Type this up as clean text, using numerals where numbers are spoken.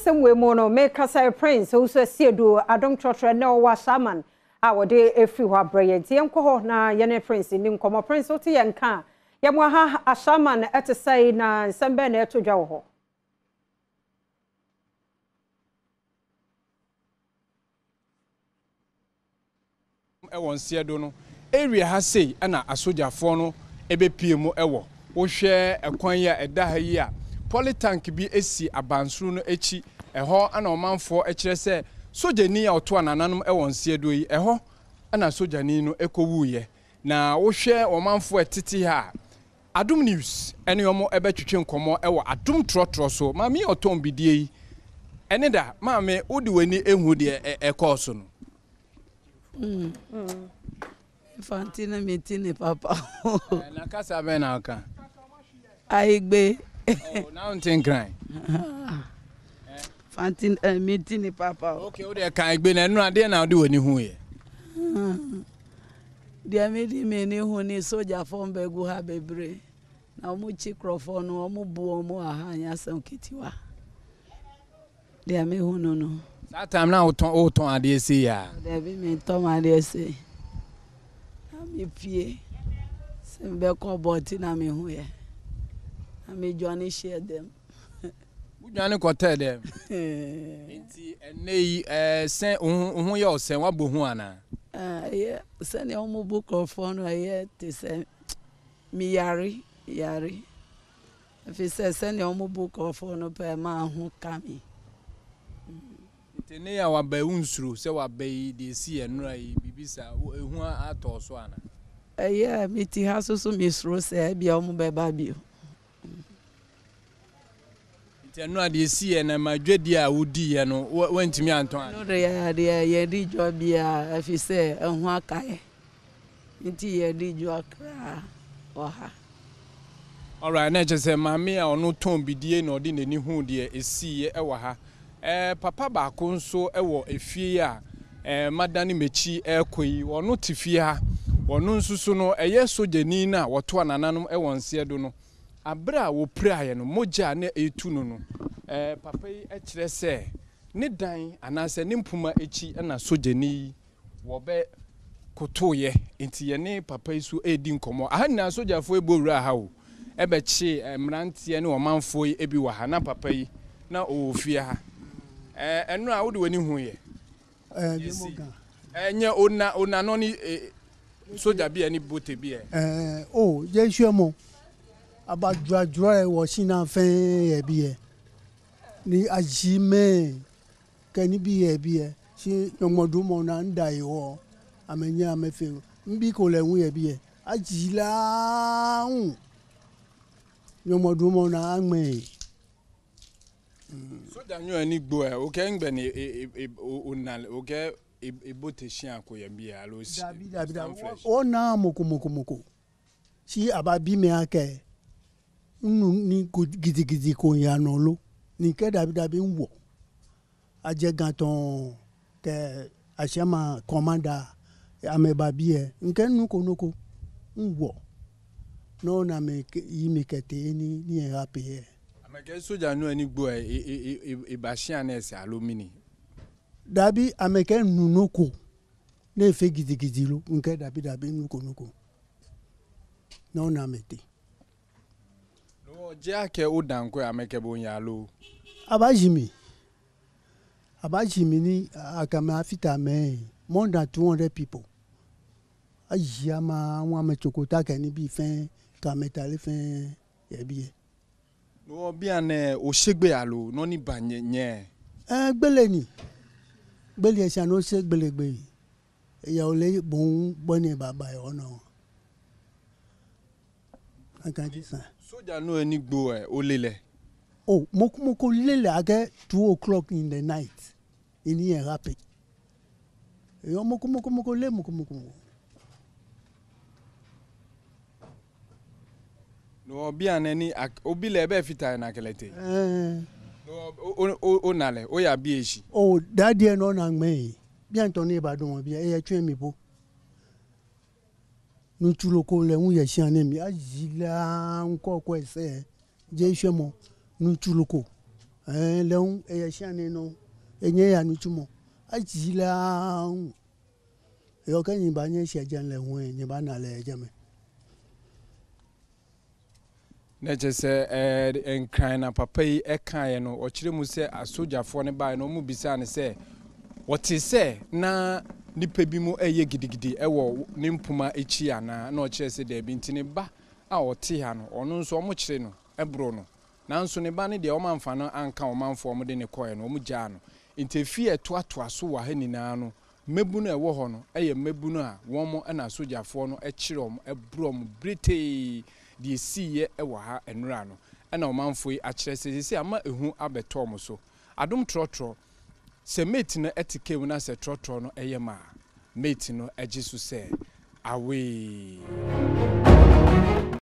Asem we mono make us a prince who says here do Adom Trotro no was shaman. Our day if you are brilliant. Yam koho na yene prince in Nimcoma prince or to yanka. Yamwaha a shaman at a say na some banner to Joho. I want see a dono. Area has say, and a soldier fono, a BPMO ewo. O share a quanya a dahia. Politank be a sea, a bansruno echi, a ho, and a man for a chess. Soja ni or to an anonymous one see a doy, a ho, and a soja nino echo woo ye. Now, O share or man for a titty ha. Adom news, any or more a betchum commo, ewa, Adom Trotro so, mammy or Tom be de. And either, mammy, would do any woody a corson. Fantina meeting papa. Nakasa benaka. Aigbe. Now think crying. Fantina meeting papa. Okay, there can't be no idea now do any who here. Dear many who need soldier form begu have a bray. Now muchi crofon or mubu more hanya some kittiwa. Dear me who no. That time now, Tom, I dare say, there be me, Tom, I dare say. I'm a pie. Some beckon bottin, I'm in here. I'm a Johnny share them. Johnny got tell them. And they send who you send what Buhuana. Yeah, send your mobile book phone or yet to send me Yari, Yari. If he says send your mobile book phone up a man who come. Tene ya wabe unsru se wabe desi enura ibibisa ehu atoso ana eya miti ha soso misru se bia omu beba bio tenura desi ena madwedi a wodi ye no wantimi anton ana no re ya de ye di jo bia afi se ehu akae nti ye di jo akra oha all right na je se mami a ono ton bidie na odi nani hu de esiye ewa ha papa baako nso ewo efie a madani mechi ekoyi wono tifie ha wono nsusu no eye sojeni na woto anananom ewo nse do no abra wo praye no moja na etu no no papa yi ekire se ne dan anase ne mpuma echi na sojeni wo be kotoye enti ye ne papa yi so edi nkomo aha na sojafo ebowura ha o ebe chi mrantie ne omanfo yi ebi wa ha na papa yi na ofie ha and now, do any who here? And your own, only soldier be any booty beer. Oh, yes, you more about dry washing and fair beer. The Ajime can be a beer. She no more do more than die or I mean, yeah, my field. Be called a wee beer. Ajila no more do more than me. So that you any boy, okay, Benny, okay, a botishan could be a loose. Oh, now, Mokumoko. See about Bimeake. No good giddy giddy coyanolo. Nicket Abdabin war. A giganton, the Ashaiman commander, Amebabier, and can no war. No, na make you make at any near happy here. I guess so. I know any boy, a bashianess alumini. Dabi, I make a nunoko. They fake it, Gizilo, and get a bit of Nukonoko. No, Nameti. No, Jack, old Danko, I make a bonyalo. Abajimi, I come after me. More than 200 people. A Yama, one metokota can be fain, Kametalifan, a beer. O biane o segbe alo no ni banyenye gbele ni gbele esa no segbele gbe ya o le bon boni baba e ona aka jisa soja no eni gbo e o lele oh mokumoko lele age 2 o'clock in the night in here rapid e o mokumoko le mokumoko no be an any obile be fita na kelete o nale o ya bi eshi oh daddy no na nme bi anton ni Ibadan won bi e twen mi bo no tulo ko le hun ye se an mi ajila nko ko ese je ise mo no tulo ko Leon, a shannon, a near Nichumo. I see long. You can in Banisha Janleway, Nibana Lejame. Nature said, and crying up a pay a cayano, or Chirimu say a soldier for a by no Mubisan say. What he say, na Nipebimu a yegidi, a war, Nimpuma Echiana, no chess a day, Bintineba, our Tihano, or no so much reno, a Bruno. Nanso ne ba ne de omamfa no anka omamfo omde ne koe no omugya no ntefie etoatoa so wa hanina no mebu no ewo ho no eye mebu no a wonmo na sojafo no ekirom ebrom brete de siye ewo ha enura no na omamfo yi akire sesese ama ehu abeto mo so Adom Trotro se mate no etikewu na se Trotro no eye ma mate no agi so se awe